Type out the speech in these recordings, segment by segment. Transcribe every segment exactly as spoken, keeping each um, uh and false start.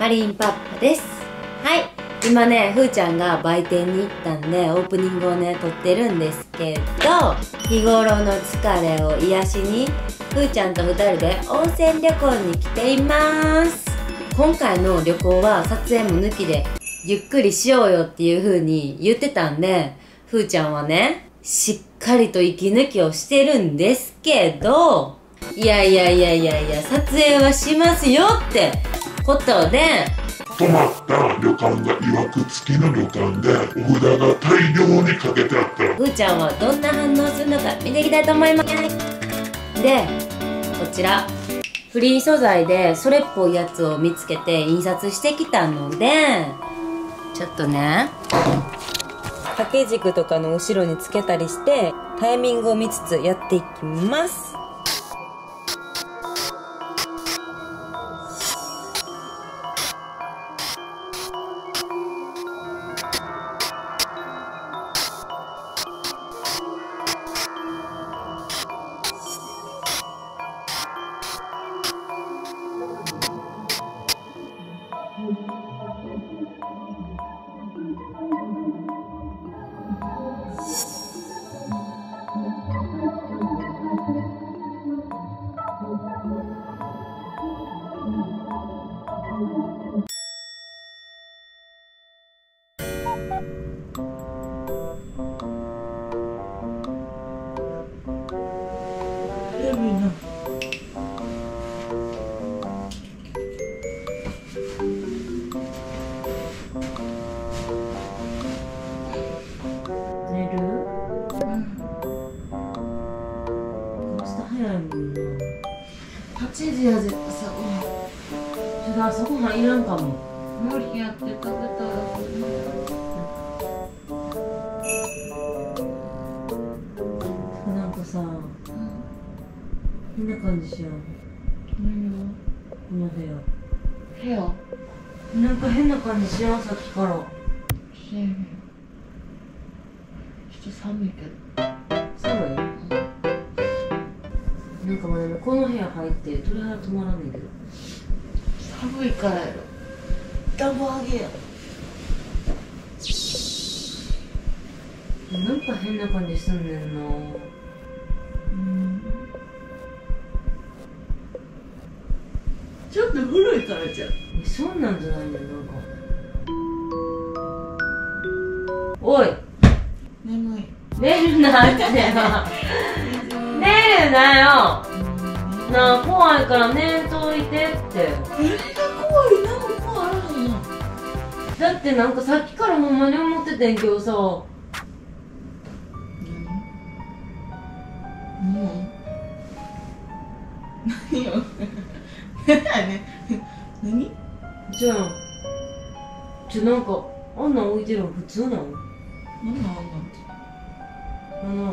マリンパッパです。はい、今ねふーちゃんが売店に行ったんでオープニングをね撮ってるんですけど、日頃の疲れを癒しにふーちゃんとふたりで温泉旅行に来ています。今回の旅行は撮影も抜きでゆっくりしようよっていう風に言ってたんで、ふーちゃんはねしっかりと息抜きをしてるんですけど、いやいやいやいやいや撮影はしますよってことで、泊まった旅館がいわくつきの旅館でお札が大量にかけてあった。ふーちゃんはどんな反応するのか見ていきたいと思います。でこちらフリー素材でそれっぽいやつを見つけて印刷してきたので、ちょっとね掛け軸とかの後ろにつけたりしてタイミングを見つつやっていきます。はちじや絶対さ、うん、だ朝ごはんいらんかも。無理やって食べたらうん、なんかさ、うん、変な感じしやん。何が？この部屋部屋なんか変な感じしやん、さっきからしてる。ちょっと寒いけど寒い？なんかまだこの部屋入って鳥肌止まらんねんけど、寒いからやろ。暖房上げや。なんか変な感じすんねんな。うん、ちょっと古いからじゃん。そんなんじゃないねん。なんかおい眠い。寝るなって寝るなよ。なあ怖いから寝といてって。えが怖いなんか怖いな。だってなんかさっきからほんまに思っててんけどさ、もう何よ何やね何じゃあじゃあなんかあんなん置いてるの普通なの？何なんあんなんあの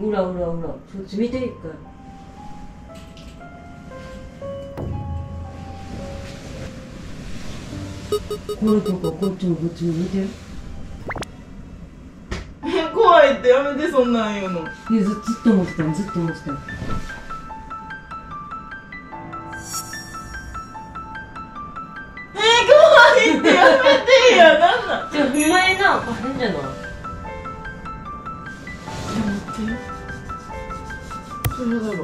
うらうらうら、そっち見て一回。これとかこっちもこっちも見て。怖いってやめてそんなん言うの。いや ず, ずっと思ってたのずっと思ってたの。えー、怖いってやめてやなんなん。じゃあ不満なの変じゃない？それだろう。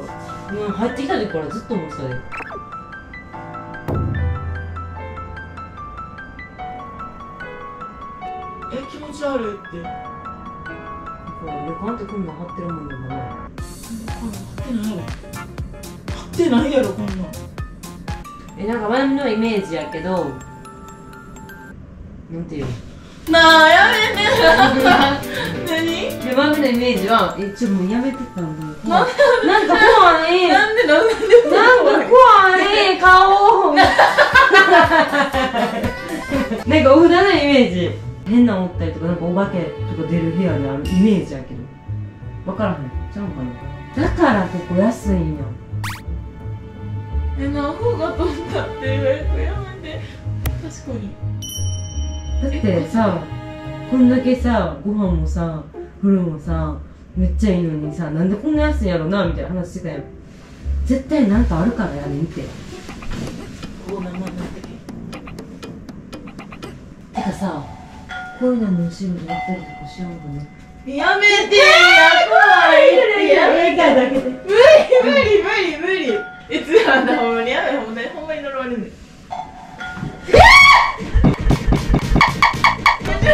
うん、入ってきた時からずっと思ってたよ。え、気持ち悪いって。だから旅館ってこんなん張ってるもんだから。張ってないやろ。張ってないやろこんなん。え、なんか前のイメージやけど。なんていうの。なあやめて何でマミのイメージはえちょもうやめてたんだよ。なんか怖いなんでなんでなんか怖い顔なんかお札のイメージ変な思ったりとかなんかお化けとか出る部屋であるイメージやけど分からへんちゃうかな。だからここ安いんや。えなアホが飛んだって予約やめて。確かにだってさ、こんだけさ、ご飯もさ、風呂もさ、めっちゃいいのにさ、なんでこんな安いんやろなみたいな話してたやん。絶対なんかあるからやねんって。ごめんごめん。てかさ、こういうのの後ろでやったりとかしようかね。やめてー、怖い。やめただけで。無理無理無理無理。いつなんだほんまにやめ、ほんまにほんまに呪われるね。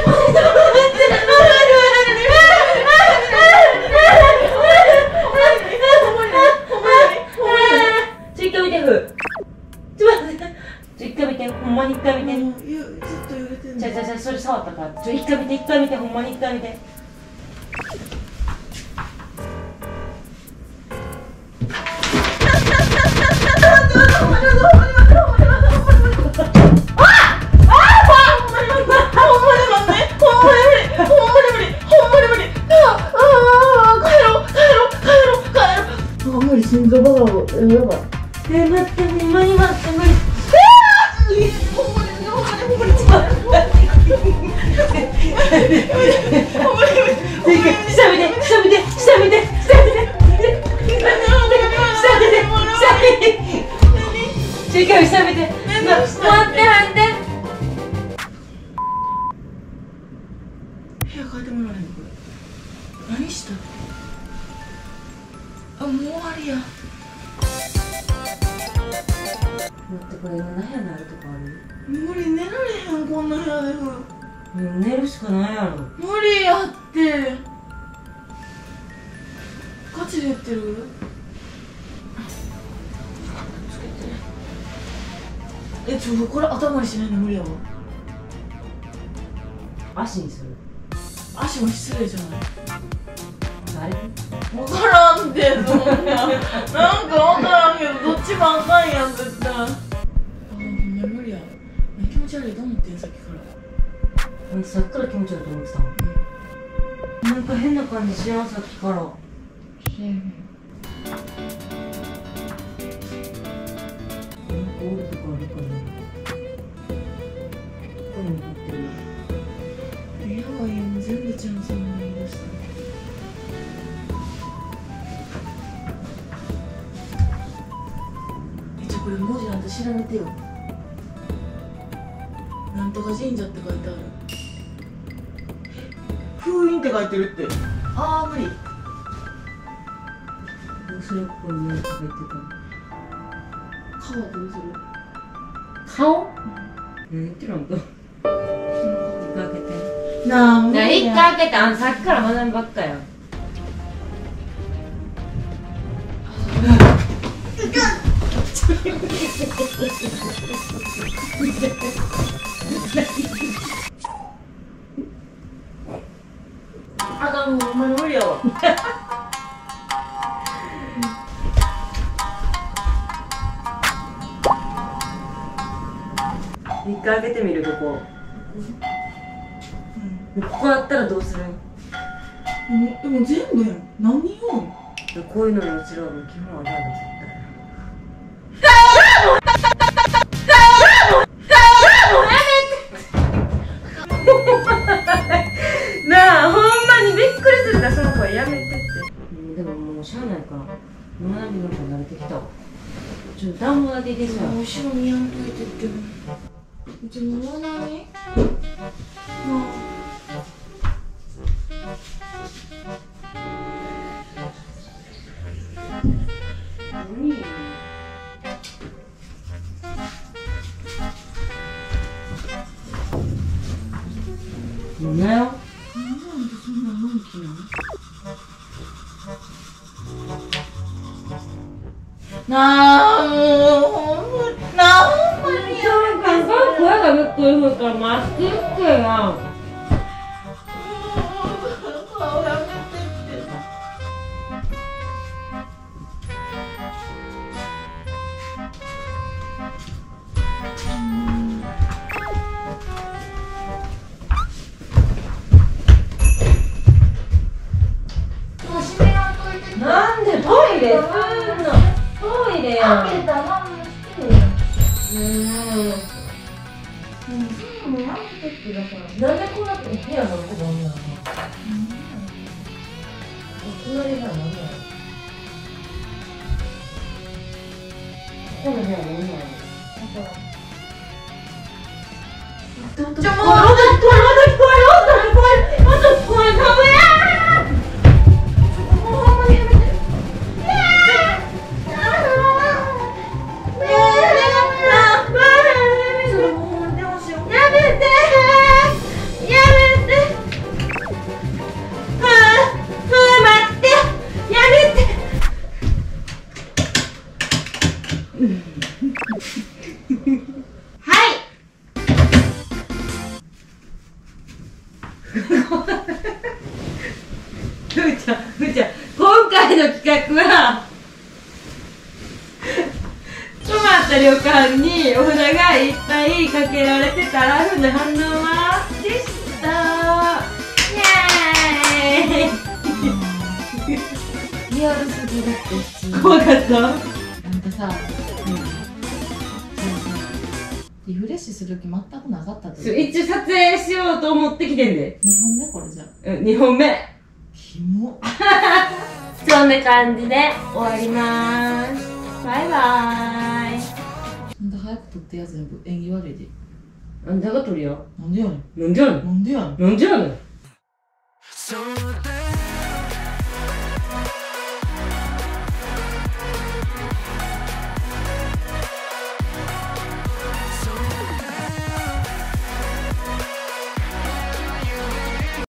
ほんまに一回見て。ずっと揺れてる。じゃじゃじゃそれ触ったから。ちょ一回見て一回見てほんまに一回見て。心臓バカをやばい。え待って今今って無理。何した？あ、もう終わりや。待ってこれ何部屋にあるとかある？無理寝られへんこんな部屋で。もう寝るしかないやろ。無理やって。ガチで言ってる？つけて。え、ちょこれ頭にしないの無理やわ。足にする。足も失礼じゃない。誰？わからんでそんな。なんかわからんけどどっちもあかんやん絶対。ああ無理や。気持ち悪いと思ってんさっきから。さっきから気持ち悪いと思ってた。うん、なんか変な感じしやんさっきから。しやん。なんか折るとかあるかな。これになってる。全部ちゃんさんに言い出した。え、じゃあこれ文字なんて知られてよ。なんとか神社って書いてある。封印って書いてるって。ああ無理。どうする？ここに何か書いてた。顔はどうする？顔？何言ってるんだ。なあ、もう一回開けたん、さっきから学びばっかやん。あかん、もうお前無理やわ。一回開けてみる、ここ。ここやったらどうする？でも全部やん。何よ。こういうののうちらは基本はないの絶対。なあ、ほんまにびっくりするからその子はやめてって。でももうしゃあないから。学びの子慣れてきたわ。ちょっと暖房だけ入れてさ。後ろにやんといてって。うちももうなに？もう寝よ。なんでそんなのんきなの？なあ、もうほんまに、なあ、ほんまにやめて。なんか声がびっくりするからマスクつけな。顔やめてって。トイレやん。うーん、なんでこうなって部屋がここにあるの？お隣が何なの？ここの部屋が何なの？旅館にお札がいっぱいかけられてたらふだんのまでしたイエーイリアルすぎるって怖かった。あんたさ、うん、リフレッシュする気全くなかったと思う。一応撮影しようと思ってきてんでにほんめこれじゃん。うん、にほんめキモそんな感じで終わりまーす。バイバーイ。早く取ってやつ全部縁起悪いで。なんでが取るよ。なんでやねん。なんでやねん。なんでやねん。